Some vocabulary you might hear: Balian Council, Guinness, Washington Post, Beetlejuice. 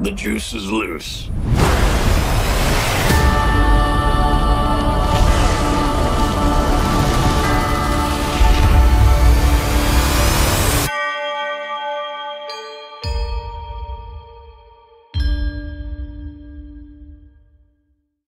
The juice is loose.